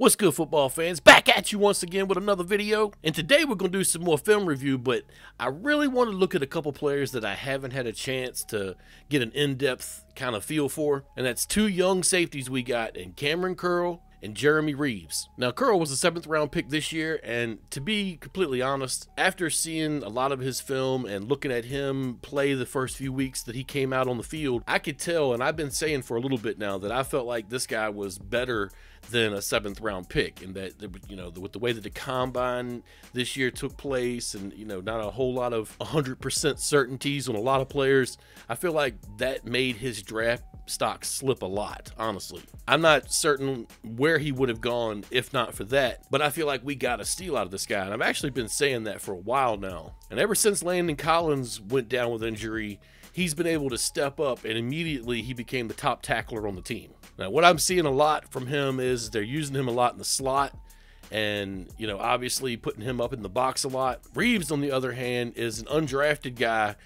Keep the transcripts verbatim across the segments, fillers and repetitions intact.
What's good, football fans? Back at you once again with another video, and today we're gonna do some more film review, but I really want to look at a couple players that I haven't had a chance to get an in-depth kind of feel for, and that's two young safeties we got in Kamren Curl and Jeremy Reaves. Now, Curl was a seventh round pick this year, and to be completely honest, after seeing a lot of his film and looking at him play the first few weeks that he came out on the field, I could tell, and I've been saying for a little bit now, that I felt like this guy was better than a seventh round pick, and that, you know, with the way that the combine this year took place, and, you know, not a whole lot of one hundred percent certainties on a lot of players, I feel like that made his draft stock slip a lot. Honestly, I'm not certain where he would have gone if not for that, but I feel like we got a steal out of this guy, and I've actually been saying that for a while now. And ever since Landon Collins went down with injury, he's been able to step up, and immediately he became the top tackler on the team. Now, what I'm seeing a lot from him is they're using him a lot in the slot, and, you know, obviously putting him up in the box a lot. Reaves, on the other hand, is an undrafted guy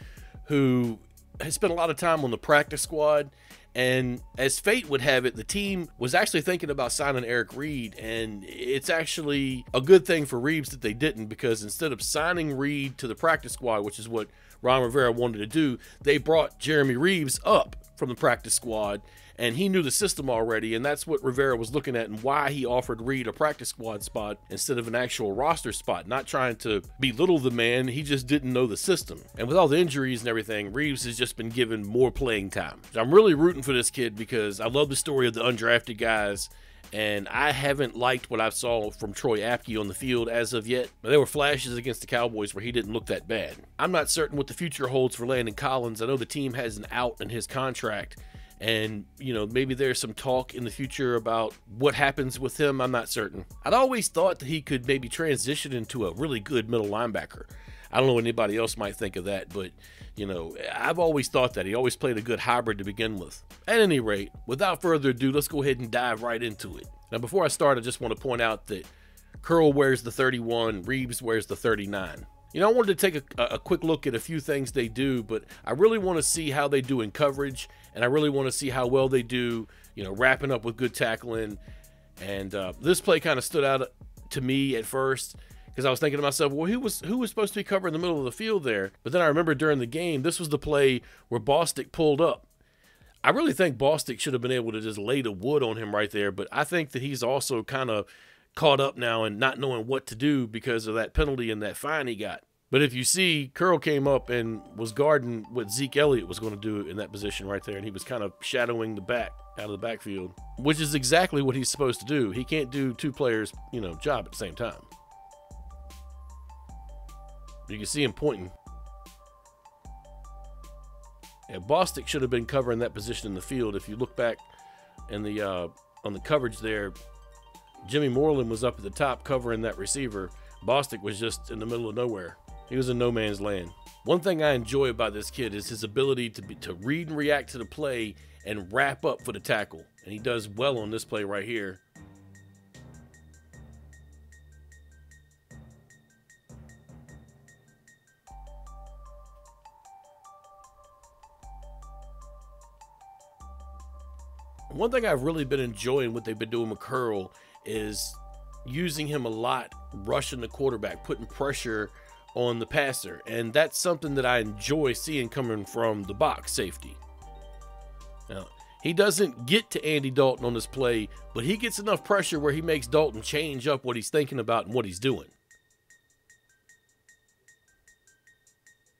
who has spent a lot of time on the practice squad, and as fate would have it, the team was actually thinking about signing Eric Reed, and it's actually a good thing for Reaves that they didn't, because instead of signing Reed to the practice squad, which is what Ron Rivera wanted to do, they brought Jeremy Reaves up from the practice squad, and he knew the system already, and that's what Rivera was looking at, and why he offered Reed a practice squad spot instead of an actual roster spot. Not trying to belittle the man, he just didn't know the system. And with all the injuries and everything, Reaves has just been given more playing time. So I'm really rooting for this kid, because I love the story of the undrafted guys, and I haven't liked what I saw from Troy Apke on the field as of yet. But there were flashes against the Cowboys where he didn't look that bad. I'm not certain what the future holds for Landon Collins. I know the team has an out in his contract, and, you know, maybe there's some talk in the future about what happens with him. I'm not certain. I'd always thought that he could maybe transition into a really good middle linebacker. I don't know what anybody else might think of that, but, you know, I've always thought that he always played a good hybrid to begin with. At any rate, without further ado, let's go ahead and dive right into it. Now, before I start, I just want to point out that Curl wears the thirty-one, Reaves wears the thirty-nine. You know, I wanted to take a, a quick look at a few things they do, but I really want to see how they do in coverage, and I really want to see how well they do, you know, wrapping up with good tackling. And uh, this play kind of stood out to me at first, because I was thinking to myself, well, who was who was supposed to be covering the middle of the field there? But then I remember during the game, this was the play where Bostic pulled up. I really think Bostic should have been able to just lay the wood on him right there, but I think that he's also kind of caught up now and not knowing what to do because of that penalty and that fine he got. But if you see, Curl came up and was guarding what Zeke Elliott was going to do in that position right there, and he was kind of shadowing the back out of the backfield, which is exactly what he's supposed to do. He can't do two players, you know, job at the same time. You can see him pointing. And Bostic should have been covering that position in the field. If you look back in the uh, on the coverage there, Jimmy Moreland was up at the top covering that receiver. Bostic was just in the middle of nowhere. He was in no man's land. One thing I enjoy about this kid is his ability to be, to read and react to the play and wrap up for the tackle. And he does well on this play right here. One thing I've really been enjoying what they've been doing with Curl is using him a lot, rushing the quarterback, putting pressure on the passer. And that's something that I enjoy seeing coming from the box safety. Now, he doesn't get to Andy Dalton on this play, but he gets enough pressure where he makes Dalton change up what he's thinking about and what he's doing.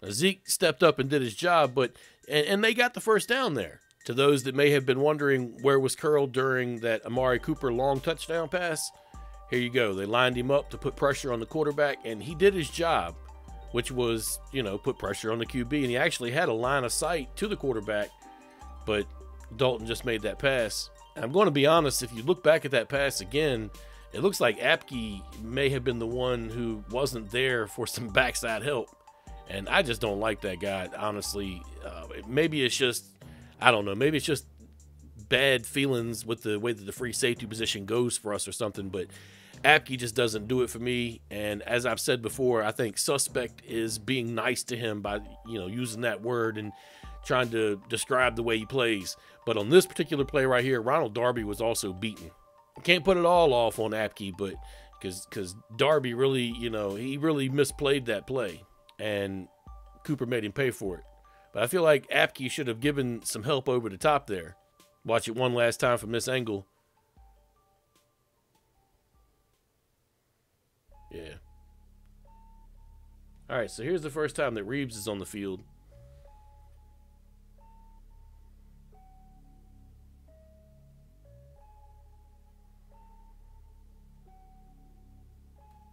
Now, Zeke stepped up and did his job, but and, and they got the first down there. To those that may have been wondering where was Curl during that Amari Cooper long touchdown pass, here you go. They lined him up to put pressure on the quarterback, and he did his job, which was, you know, put pressure on the Q B, and he actually had a line of sight to the quarterback, but Dalton just made that pass. And I'm going to be honest, if you look back at that pass again, it looks like Apke may have been the one who wasn't there for some backside help, and I just don't like that guy, honestly. Uh, maybe it's just, I don't know, maybe it's just bad feelings with the way that the free safety position goes for us or something, but Apke just doesn't do it for me. And as I've said before, I think suspect is being nice to him by, you know, using that word and trying to describe the way he plays. But on this particular play right here, Ronald Darby was also beaten. Can't put it all off on Apke, but because because Darby really, you know, he really misplayed that play, and Cooper made him pay for it. But I feel like Apke should have given some help over the top there. Watch it one last time from this angle. Yeah. All right, so here's the first time that Reaves is on the field.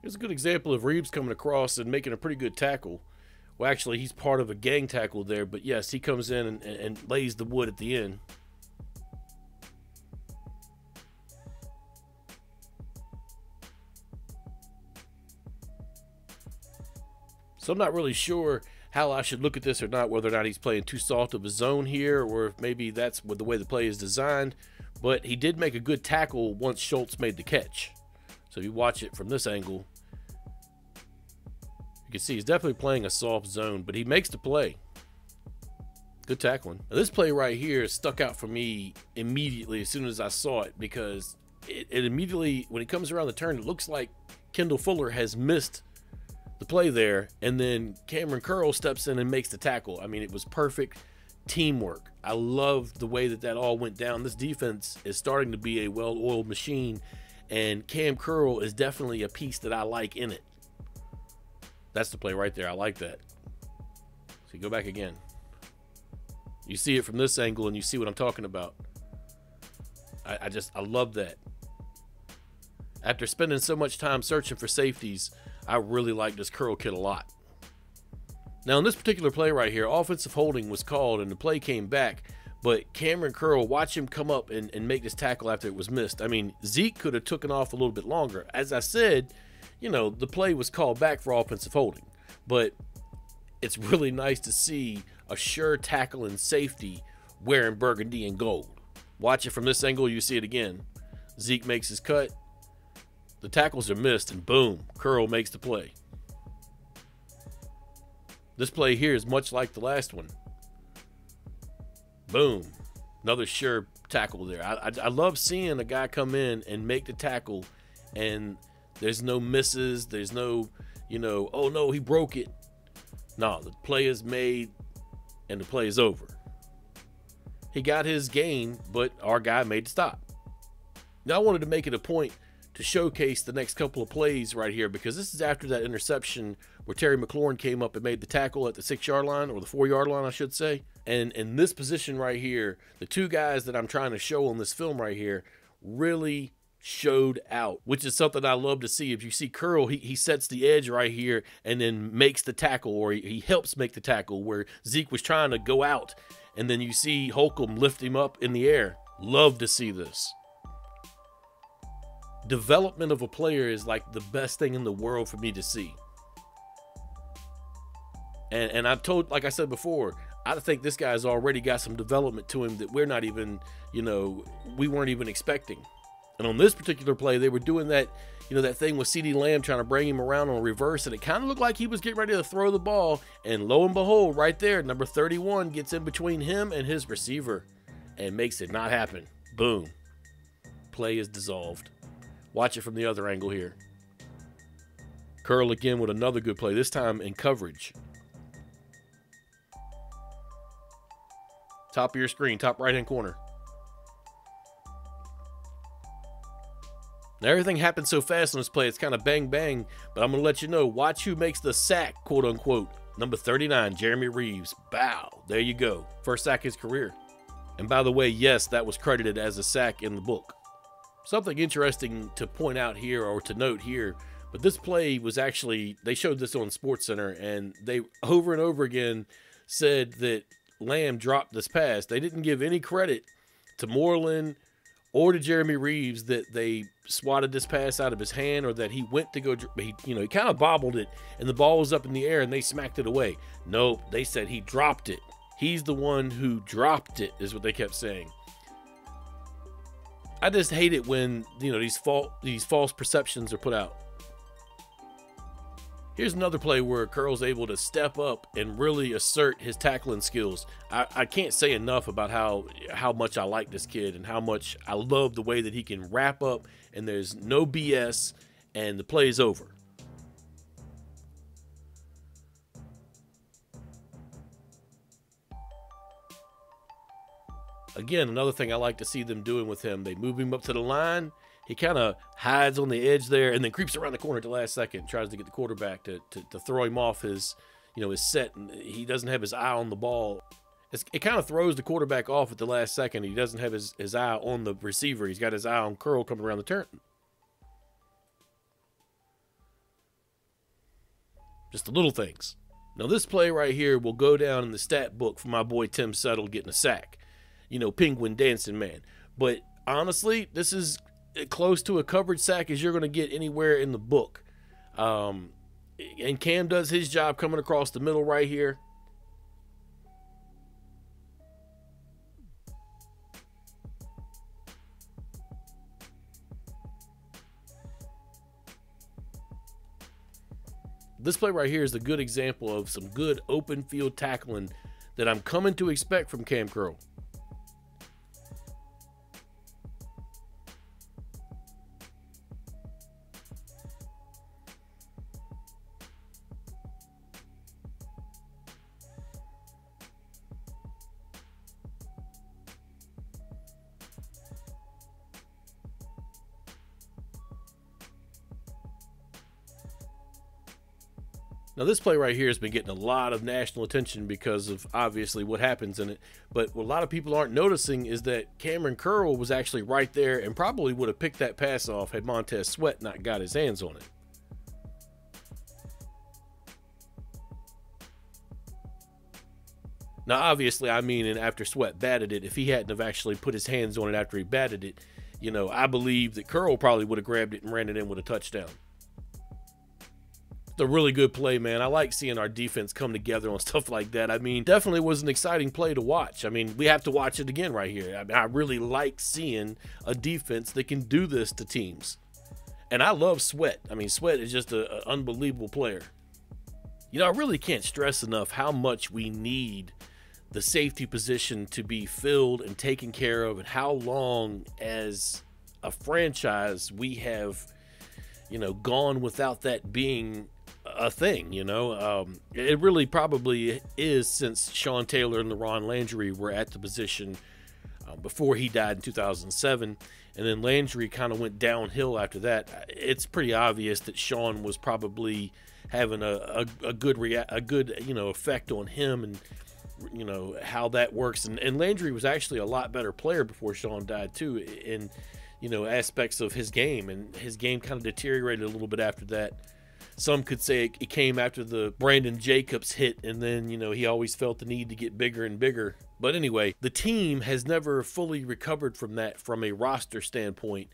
Here's a good example of Reaves coming across and making a pretty good tackle. Well, actually, he's part of a gang tackle there, but yes, he comes in and, and, and lays the wood at the end. So I'm not really sure how I should look at this or not, whether or not he's playing too soft of a zone here, or if maybe that's what the way the play is designed, but he did make a good tackle once Schultz made the catch. So if you watch it from this angle, you can see he's definitely playing a soft zone, but he makes the play. Good tackling. Now this play right here stuck out for me immediately as soon as I saw it, because it, it immediately, when it comes around the turn, it looks like Kendall Fuller has missed the play there, and then Kamren Curl steps in and makes the tackle. I mean, it was perfect teamwork. I love the way that that all went down. This defense is starting to be a well-oiled machine, and Cam Curl is definitely a piece that I like in it. That's the play right there. I like that. So you go back again. You see it from this angle, and you see what I'm talking about. I, I just, I love that. After spending so much time searching for safeties, I really like this Curl kid a lot. Now, in this particular play right here, offensive holding was called, and the play came back. But Kamren Curl, watch him come up and, and make this tackle after it was missed. I mean, Zeke could have taken off a little bit longer. As I said, you know, the play was called back for offensive holding. But it's really nice to see a sure tackle and safety wearing burgundy and gold. Watch it from this angle. You see it again. Zeke makes his cut. The tackles are missed, and boom, Curl makes the play. This play here is much like the last one. Boom, another sure tackle there. I, I, I love seeing a guy come in and make the tackle, and there's no misses. There's no, you know, oh no, he broke it. No, the play is made and the play is over. He got his gain, but our guy made the stop. Now I wanted to make it a point to showcase the next couple of plays right here, because this is after that interception where Terry McLaurin came up and made the tackle at the six yard line, or the four yard line, I should say. And in this position right here, the two guys that I'm trying to show on this film right here really showed out, which is something I love to see. If you see Curl, he, he sets the edge right here and then makes the tackle, or he, he helps make the tackle where Zeke was trying to go out. And then you see Holcomb lift him up in the air. Love to see this. Development of a player is like the best thing in the world for me to see. And, and I've told, like I said before, I think this guy's already got some development to him that we're not even, you know, we weren't even expecting. And on this particular play, they were doing that, you know, that thing with CeeDee Lamb trying to bring him around on reverse, and it kind of looked like he was getting ready to throw the ball, and lo and behold, right there, number thirty-one gets in between him and his receiver and makes it not happen. Boom. Play is dissolved. Watch it from the other angle here. Curl again with another good play, this time in coverage. Top of your screen, top right-hand corner. Now, everything happened so fast on this play, it's kind of bang-bang, but I'm going to let you know. Watch who makes the sack, quote-unquote. Number thirty-nine, Jeremy Reaves. Bow. There you go. First sack of his career. And by the way, yes, that was credited as a sack in the book. Something interesting to point out here, or to note here, but this play was actually, they showed this on SportsCenter, and they over and over again said that Lamb dropped this pass. They didn't give any credit to Moreland or to Jeremy Reaves that they swatted this pass out of his hand, or that he went to go, he, you know, he kind of bobbled it and the ball was up in the air and they smacked it away. Nope, they said he dropped it. He's the one who dropped it, is what they kept saying. I just hate it when, you know, these false, these false perceptions are put out. Here's another play where Curl's able to step up and really assert his tackling skills. I, I can't say enough about how how much I like this kid and how much I love the way that he can wrap up and there's no B S and the play's over. Again, another thing I like to see them doing with him, they move him up to the line. He kind of hides on the edge there and then creeps around the corner at the last second, tries to get the quarterback to, to, to throw him off his, you know, his set. And he doesn't have his eye on the ball. It's, it kind of throws the quarterback off at the last second. He doesn't have his, his eye on the receiver. He's got his eye on Curl coming around the turn. Just the little things. Now this play right here will go down in the stat book for my boy Tim Settle getting a sack. You know, penguin dancing man. But honestly, this is close to a coverage sack as you're going to get anywhere in the book. Um, and Cam does his job coming across the middle right here. This play right here is a good example of some good open field tackling that I'm coming to expect from Cam Curl. Now this play right here has been getting a lot of national attention because of obviously what happens in it, but what a lot of people aren't noticing is that Kamren Curl was actually right there and probably would have picked that pass off had Montez Sweat not got his hands on it. Now obviously I mean and after Sweat batted it, if he hadn't have actually put his hands on it after he batted it, you know, I believe that Curl probably would have grabbed it and ran it in with a touchdown. A really good play, man. I like seeing our defense come together on stuff like that. I mean, definitely was an exciting play to watch. I mean, we have to watch it again right here. I mean, I really like seeing a defense that can do this to teams. And I love Sweat. I mean, Sweat is just an unbelievable player. You know, I really can't stress enough how much we need the safety position to be filled and taken care of, and how long as a franchise we have, you know, gone without that being a thing. You know, um, it really probably is since Sean Taylor and LaRon Landry were at the position uh, before he died in two thousand seven, and then Landry kind of went downhill after that. It's pretty obvious that Sean was probably having a, a, a good rea a good you know effect on him, and you know how that works. And, and Landry was actually a lot better player before Sean died too, in you know aspects of his game, and his game kind of deteriorated a little bit after that. Some could say it came after the Brandon Jacobs hit, and then, you know, he always felt the need to get bigger and bigger. But anyway, the team has never fully recovered from that from a roster standpoint,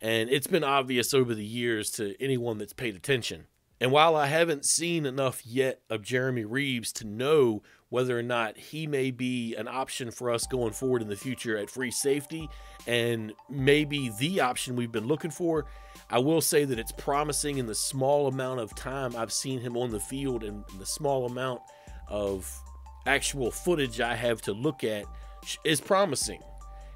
and it's been obvious over the years to anyone that's paid attention. And while I haven't seen enough yet of Jeremy Reaves to know whether or not he may be an option for us going forward in the future at free safety, and maybe the option we've been looking for, I will say that it's promising in the small amount of time I've seen him on the field and the small amount of actual footage I have to look at is promising.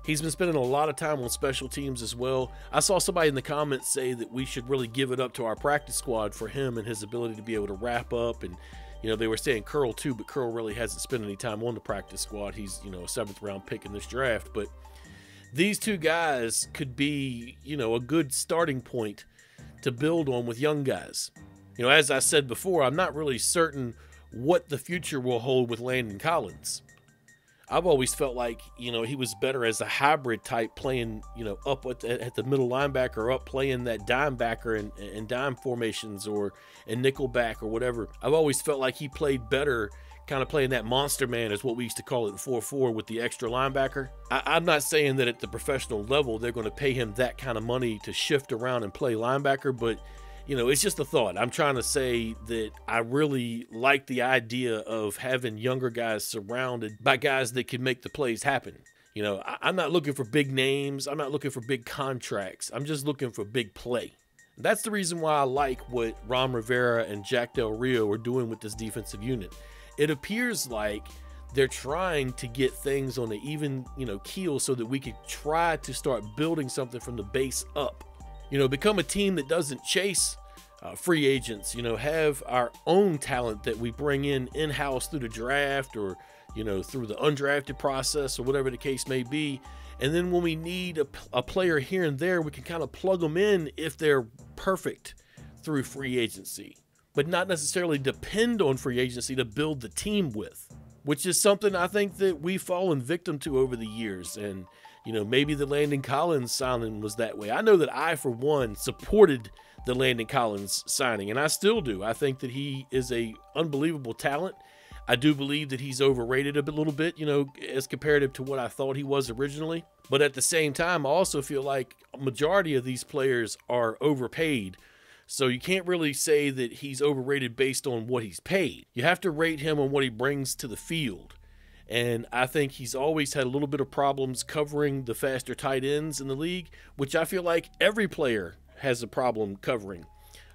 He's been spending a lot of time on special teams as well. I saw somebody in the comments say that we should really give it up to our practice squad for him and his ability to be able to wrap up. And, you know, they were saying Curl too, but Curl really hasn't spent any time on the practice squad. He's, you know, a seventh round pick in this draft, but these two guys could be, you know, a good starting point to build on with young guys. You know, as I said before, I'm not really certain what the future will hold with Landon Collins. I've always felt like, you know, he was better as a hybrid type, playing, you know, up at the, at the middle linebacker, up playing that dime backer and, and dime formations, or and nickel back or whatever. I've always felt like he played better kind of playing that monster man, is what we used to call it in four four, with the extra linebacker. I, I'm not saying that at the professional level they're going to pay him that kind of money to shift around and play linebacker, but you know, it's just a thought. I'm trying to say that I really like the idea of having younger guys surrounded by guys that can make the plays happen. You know, I, I'm not looking for big names. I'm not looking for big contracts. I'm just looking for big play. That's the reason why I like what Ron Rivera and Jack Del Rio are doing with this defensive unit. It appears like they're trying to get things on an even, you know, keel so that we could try to start building something from the base up. You know, become a team that doesn't chase uh, free agents, you know, have our own talent that we bring in in-house through the draft or, you know, through the undrafted process or whatever the case may be. And then when we need a, a player here and there, we can kind of plug them in if they're perfect through free agency, but not necessarily depend on free agency to build the team with, which is something I think that we've fallen victim to over the years. And, you know, maybe the Landon Collins signing was that way. I know that I, for one, supported the Landon Collins signing, and I still do. I think that he is a unbelievable talent. I do believe that he's overrated a bit, little bit, you know, as comparative to what I thought he was originally. But at the same time, I also feel like a majority of these players are overpaid. So you can't really say that he's overrated based on what he's paid. You have to rate him on what he brings to the field. And I think he's always had a little bit of problems covering the faster tight ends in the league, which I feel like every player has a problem covering.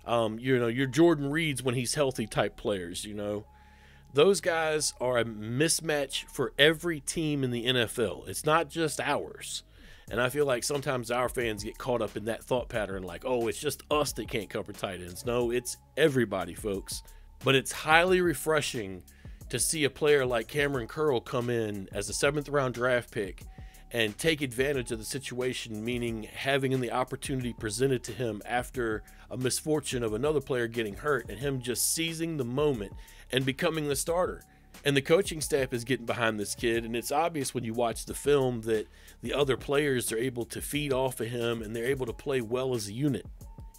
Um, you know, your Jordan Reeds when he's healthy type players, you know. Those guys are a mismatch for every team in the N F L. It's not just ours. And I feel like sometimes our fans get caught up in that thought pattern like, oh, it's just us that can't cover tight ends. No, it's everybody, folks. But it's highly refreshing to see a player like Kamren Curl come in as a seventh round draft pick and take advantage of the situation, meaning having the opportunity presented to him after a misfortune of another player getting hurt and him just seizing the moment and becoming the starter. And the coaching staff is getting behind this kid, and it's obvious when you watch the film that the other players are able to feed off of him and they're able to play well as a unit.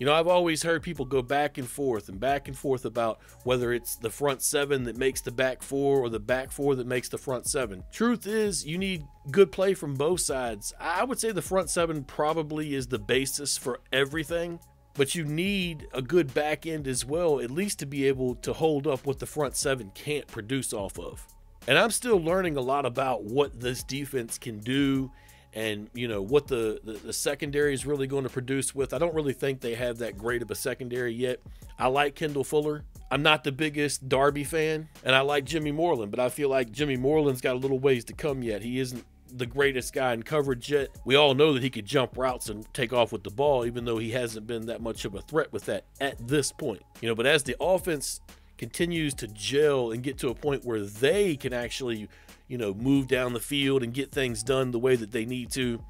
You know, I've always heard people go back and forth and back and forth about whether it's the front seven that makes the back four or the back four that makes the front seven. Truth is, you need good play from both sides. I would say the front seven probably is the basis for everything, but you need a good back end as well, at least to be able to hold up what the front seven can't produce off of. And I'm still learning a lot about what this defense can do. And, you know, what the, the, the secondary is really going to produce with. I don't really think they have that great of a secondary yet. I like Kendall Fuller. I'm not the biggest Darby fan, and I like Jimmy Moreland, but I feel like Jimmy Moreland's got a little ways to come yet. He isn't the greatest guy in coverage yet. We all know that he could jump routes and take off with the ball, even though he hasn't been that much of a threat with that at this point. You know, but as the offense continues to gel and get to a point where they can actually, you know, move down the field and get things done the way that they need to,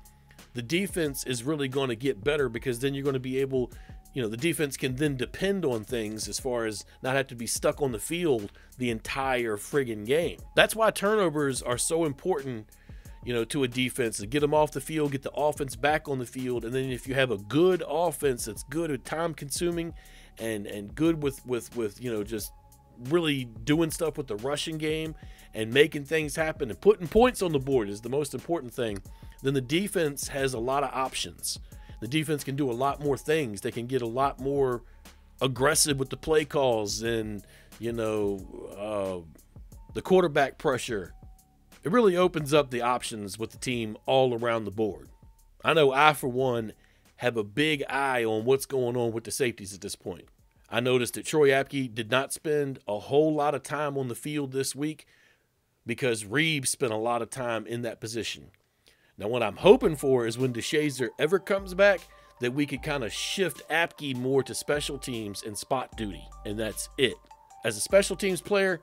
the defense is really going to get better, because then you're going to be able, you know, the defense can then depend on things as far as not have to be stuck on the field the entire friggin' game. That's why turnovers are so important, you know, to a defense, to get them off the field, get the offense back on the field. And then if you have a good offense that's good at time consuming and, and good with, with, with, you know, just really doing stuff with the rushing game and making things happen and putting points on the board is the most important thing, then the defense has a lot of options. The defense can do a lot more things. They can get a lot more aggressive with the play calls and, you know, uh, the quarterback pressure. It really opens up the options with the team all around the board. I know I, for one, have a big eye on what's going on with the safeties at this point. I noticed that Troy Apke did not spend a whole lot of time on the field this week because Reeves spent a lot of time in that position. Now, what I'm hoping for is when Deshazor Everett comes back, that we could kind of shift Apke more to special teams and spot duty, and that's it. As a special teams player,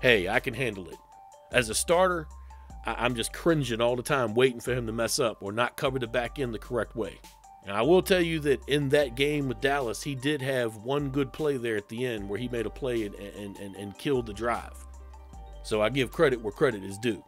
hey, I can handle it. As a starter, I'm just cringing all the time waiting for him to mess up or not cover the back end the correct way. And I will tell you that in that game with Dallas, he did have one good play there at the end where he made a play and, and, and, and killed the drive. So I give credit where credit is due.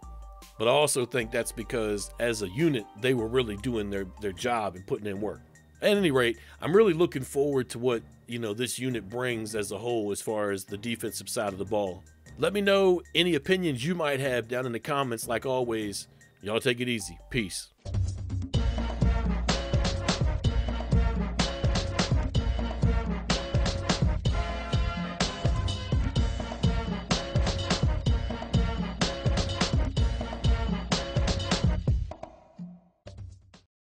But I also think that's because as a unit, they were really doing their, their job and putting in work. At any rate, I'm really looking forward to what, you know, this unit brings as a whole as far as the defensive side of the ball. Let me know any opinions you might have down in the comments. Like always, y'all take it easy. Peace.